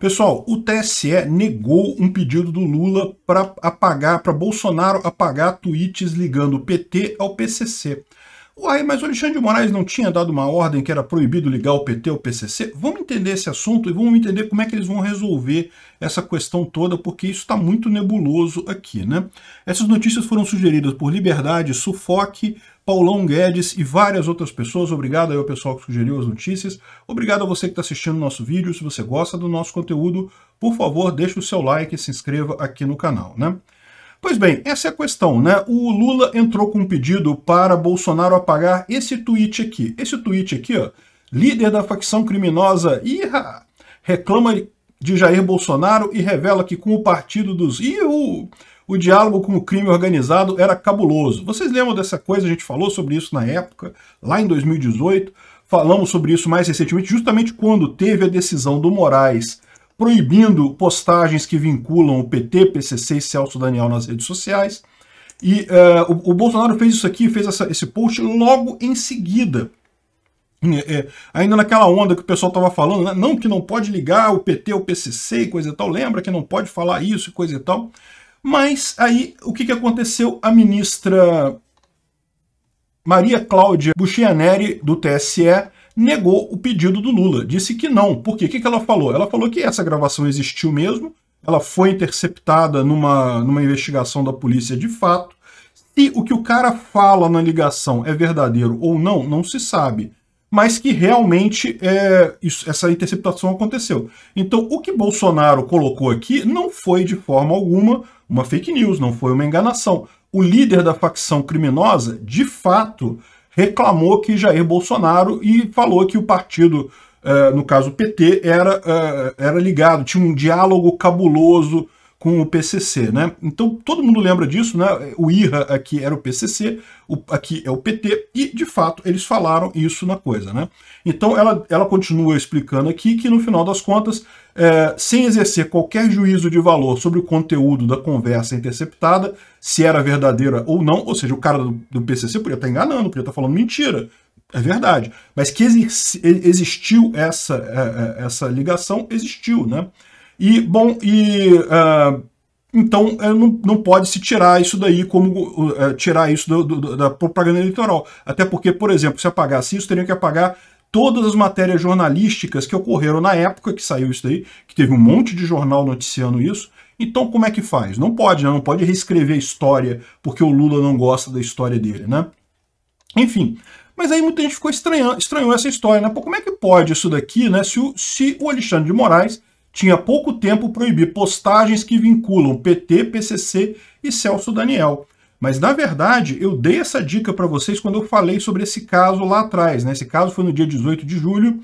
Pessoal, o TSE negou um pedido do Lula para Bolsonaro apagar tweets ligando o PT ao PCC. Uai, mas o Alexandre de Moraes não tinha dado uma ordem que era proibido ligar o PT ao PCC? Vamos entender esse assunto e vamos entender como é que eles vão resolver essa questão toda, porque isso está muito nebuloso aqui, né? Essas notícias foram sugeridas por Liberdade, Sufoque, Paulão Guedes e várias outras pessoas. Obrigado aí ao pessoal que sugeriu as notícias. Obrigado a você que está assistindo o nosso vídeo. Se você gosta do nosso conteúdo, por favor, deixe o seu like e se inscreva aqui no canal, né? Pois bem, essa é a questão, né? O Lula entrou com um pedido para Bolsonaro apagar esse tweet aqui. Esse tweet aqui, ó. Líder da facção criminosa Irra reclama de Jair Bolsonaro e revela que com o partido dos Irru, o diálogo com o crime organizado era cabuloso. Vocês lembram dessa coisa? A gente falou sobre isso na época, lá em 2018. Falamos sobre isso mais recentemente, justamente quando teve a decisão do Moraes proibindo postagens que vinculam o PT, PCC e Celso Daniel nas redes sociais. E o Bolsonaro fez isso aqui, fez esse post logo em seguida. Ainda naquela onda que o pessoal estava falando, né? Não, que não pode ligar o PT, o PCC e coisa e tal. Lembra que não pode falar isso e coisa e tal. Mas aí, o que aconteceu? A ministra Maria Cláudia Buccianeri, do TSE, negou o pedido do Lula, disse que não. Por quê? O que ela falou? Ela falou que essa gravação existiu mesmo, ela foi interceptada numa investigação da polícia de fato, e o que o cara fala na ligação é verdadeiro ou não, não se sabe, mas que realmente essa interceptação aconteceu. Então, o que Bolsonaro colocou aqui não foi de forma alguma uma fake news, não foi uma enganação. O líder da facção criminosa, de fato, reclamou que Jair Bolsonaro e falou que o partido, no caso o PT, era ligado, tinha um diálogo cabuloso com o PCC, né? Então todo mundo lembra disso, né? O IRA aqui era o PCC, aqui é o PT, e de fato eles falaram isso na coisa, né? Então ela continua explicando aqui que no final das contas, sem exercer qualquer juízo de valor sobre o conteúdo da conversa interceptada, se era verdadeira ou não, ou seja, o cara do PCC podia estar enganando, podia estar falando mentira, é verdade, mas que existiu essa ligação, existiu, né? E, bom, então não pode se tirar isso daí como tirar isso da propaganda eleitoral. Até porque, por exemplo, se apagasse isso, teriam que apagar todas as matérias jornalísticas que ocorreram na época que saiu isso daí, que teve um monte de jornal noticiando isso. Então, como é que faz? Não pode, né? Não pode reescrever a história porque o Lula não gosta da história dele, né? Enfim. Mas aí muita gente ficou estranhou essa história, né? Pô, como é que pode isso daqui, né? Se o Alexandre de Moraes tinha pouco tempo proibir postagens que vinculam PT, PCC e Celso Daniel. Mas, na verdade, eu dei essa dica para vocês quando eu falei sobre esse caso lá atrás, né? Esse caso foi no dia 18 de julho.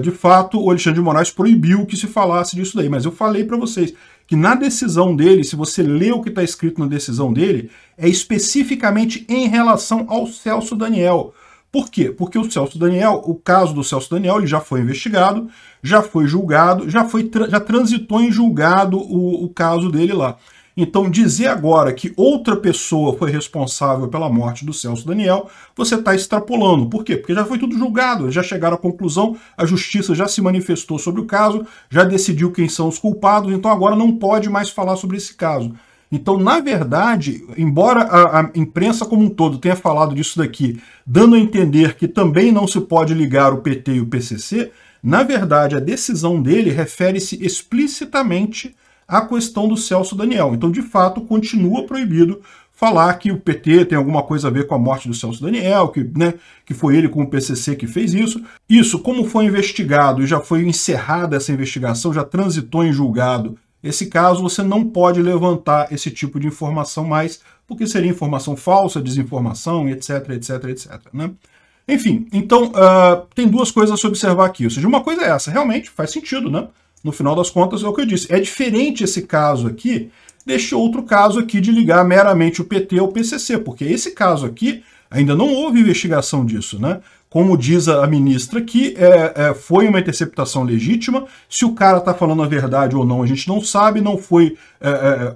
De fato, o Alexandre de Moraes proibiu que se falasse disso daí. Mas eu falei para vocês que na decisão dele, se você lê o que está escrito na decisão dele, é especificamente em relação ao Celso Daniel. Por quê? Porque o Celso Daniel, o caso do Celso Daniel, ele já foi investigado, já foi julgado, já transitou em julgado o caso dele lá. Então, dizer agora que outra pessoa foi responsável pela morte do Celso Daniel, você está extrapolando. Por quê? Porque já foi tudo julgado, já chegaram à conclusão, a justiça já se manifestou sobre o caso, já decidiu quem são os culpados, então agora não pode mais falar sobre esse caso. Então, na verdade, embora a imprensa como um todo tenha falado disso daqui, dando a entender que também não se pode ligar o PT e o PCC, na verdade, a decisão dele refere-se explicitamente à questão do Celso Daniel. Então, de fato, continua proibido falar que o PT tem alguma coisa a ver com a morte do Celso Daniel, que foi ele com o PCC que fez isso. Isso, como foi investigado e já foi encerrada essa investigação, já transitou em julgado, esse caso, você não pode levantar esse tipo de informação mais, porque seria informação falsa, desinformação, etc, etc, etc, né? Enfim, então, tem duas coisas a se observar aqui. Ou seja, uma coisa é essa, realmente faz sentido, né? No final das contas, é o que eu disse. É diferente esse caso aqui deste outro caso aqui de ligar meramente o PT ao PCC, porque esse caso aqui ainda não houve investigação disso, né? Como diz a ministra aqui, foi uma interceptação legítima. Se o cara está falando a verdade ou não, a gente não sabe, não foi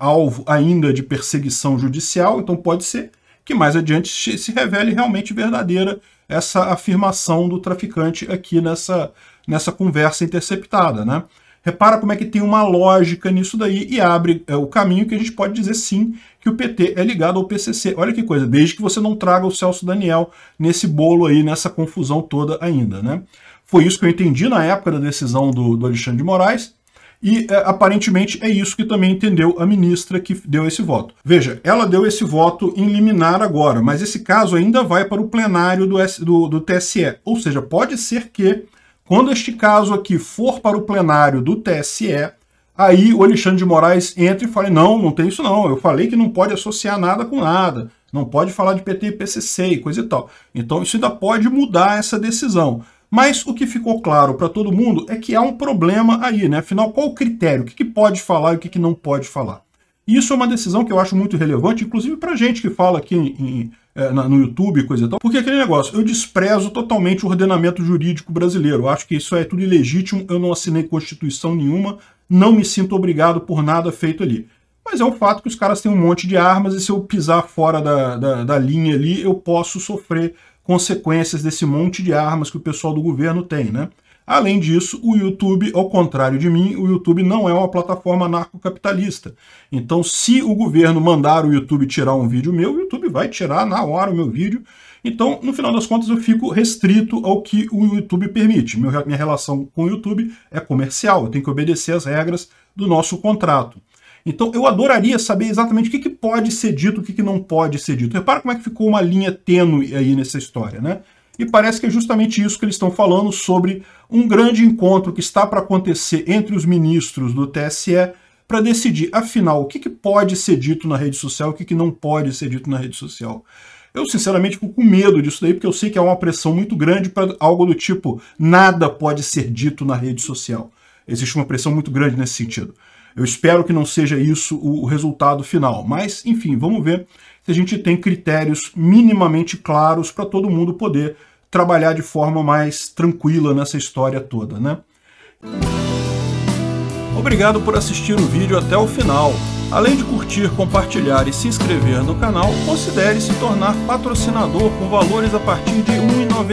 alvo ainda de perseguição judicial, então pode ser. que mais adiante se revele realmente verdadeira essa afirmação do traficante aqui nessa conversa interceptada, né? Repara como é que tem uma lógica nisso daí e abre o caminho que a gente pode dizer sim que o PT é ligado ao PCC. Olha que coisa, desde que você não traga o Celso Daniel nesse bolo aí, nessa confusão toda ainda, né? Foi isso que eu entendi na época da decisão do Alexandre de Moraes e aparentemente é isso que também entendeu a ministra que deu esse voto. Veja, ela deu esse voto em liminar agora, mas esse caso ainda vai para o plenário do TSE, ou seja, pode ser que quando este caso aqui for para o plenário do TSE, aí o Alexandre de Moraes entra e fala, não, não tem isso não, eu falei que não pode associar nada com nada, não pode falar de PT e PCC e coisa e tal. Então isso ainda pode mudar essa decisão. Mas o que ficou claro para todo mundo é que há um problema aí, né? Afinal, qual o critério? O que pode falar e o que não pode falar? Isso é uma decisão que eu acho muito relevante, inclusive para gente que fala aqui no YouTube e coisa e tal, porque aquele negócio, eu desprezo totalmente o ordenamento jurídico brasileiro, eu acho que isso é tudo ilegítimo, eu não assinei Constituição nenhuma, não me sinto obrigado por nada feito ali. Mas é um fato que os caras têm um monte de armas e se eu pisar fora da linha ali, eu posso sofrer consequências desse monte de armas que o pessoal do governo tem, né? Além disso, o YouTube, ao contrário de mim, o YouTube não é uma plataforma anarcocapitalista. Então, se o governo mandar o YouTube tirar um vídeo meu, o YouTube vai tirar na hora o meu vídeo. Então, no final das contas, eu fico restrito ao que o YouTube permite. Minha relação com o YouTube é comercial, eu tenho que obedecer às regras do nosso contrato. Então, eu adoraria saber exatamente o que pode ser dito, o que não pode ser dito. Repara como é que ficou uma linha tênue aí nessa história, né? E parece que é justamente isso que eles estão falando sobre um grande encontro que está para acontecer entre os ministros do TSE para decidir, afinal, o que pode ser dito na rede social, o que não pode ser dito na rede social. Eu, sinceramente, fico com medo disso daí, porque eu sei que há uma pressão muito grande para algo do tipo nada pode ser dito na rede social. Existe uma pressão muito grande nesse sentido. Eu espero que não seja isso o resultado final, mas, enfim, vamos ver se a gente tem critérios minimamente claros para todo mundo poder trabalhar de forma mais tranquila nessa história toda, né? Obrigado por assistir o vídeo até o final. Além de curtir, compartilhar e se inscrever no canal, considere se tornar patrocinador com valores a partir de R$ 1,99.